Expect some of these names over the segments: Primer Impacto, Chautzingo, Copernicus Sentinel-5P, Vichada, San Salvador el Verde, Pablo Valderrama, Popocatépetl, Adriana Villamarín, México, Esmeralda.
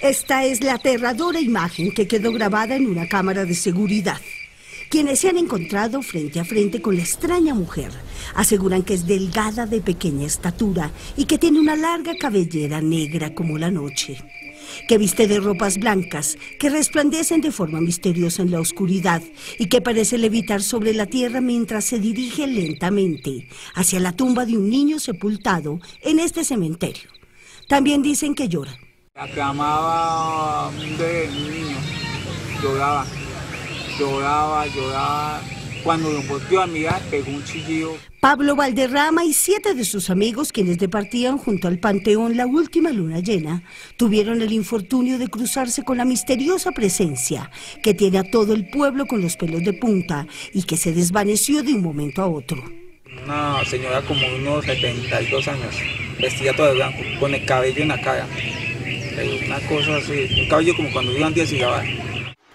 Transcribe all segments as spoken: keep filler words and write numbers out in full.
Esta es la aterradora imagen que quedó grabada en una cámara de seguridad. Quienes se han encontrado frente a frente con la extraña mujer aseguran que es delgada, de pequeña estatura y que tiene una larga cabellera negra como la noche, que viste de ropas blancas que resplandecen de forma misteriosa en la oscuridad y que parece levitar sobre la tierra mientras se dirige lentamente hacia la tumba de un niño sepultado en este cementerio. También dicen que llora. Aclamaba de niño, lloraba. Lloraba, lloraba. Cuando lo volvió a mirar, pegó un chillido. Pablo Valderrama y siete de sus amigos, quienes departían junto al Panteón la última luna llena, tuvieron el infortunio de cruzarse con la misteriosa presencia que tiene a todo el pueblo con los pelos de punta y que se desvaneció de un momento a otro. Una señora como unos setenta y dos años, vestida toda de blanco, con el cabello en la cara. Una cosa así, un cabello como cuando iban diez cigarras.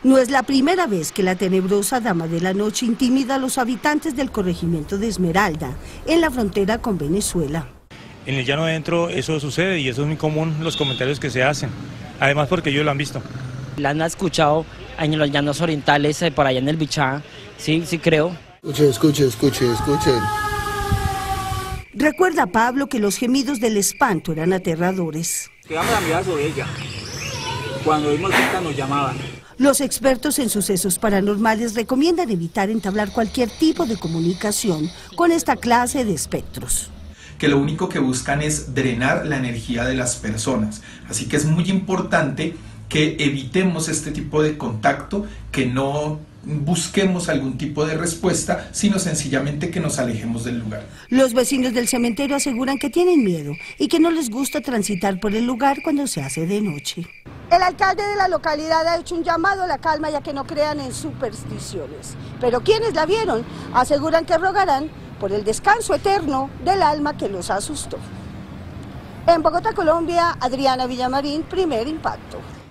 No es la primera vez que la tenebrosa dama de la noche intimida a los habitantes del corregimiento de Esmeralda, en la frontera con Venezuela. En el llano adentro eso sucede y eso es muy común, los comentarios que se hacen, además porque ellos lo han visto. La han escuchado en los llanos orientales, eh, por allá en el Vichada, sí, sí creo. Escuchen, escuchen, escuchen, escuchen. Recuerda Pablo que los gemidos del espanto eran aterradores. Quedamos a mirar sobre ella, cuando vimos que nos llamaban. Los expertos en sucesos paranormales recomiendan evitar entablar cualquier tipo de comunicación con esta clase de espectros. Que lo único que buscan es drenar la energía de las personas. Así que es muy importante que evitemos este tipo de contacto, que no busquemos algún tipo de respuesta, sino sencillamente que nos alejemos del lugar. Los vecinos del cementerio aseguran que tienen miedo y que no les gusta transitar por el lugar cuando se hace de noche. El alcalde de la localidad ha hecho un llamado a la calma ya que no crean en supersticiones, pero quienes la vieron aseguran que rogarán por el descanso eterno del alma que los asustó. En Bogotá, Colombia, Adriana Villamarín, Primer Impacto.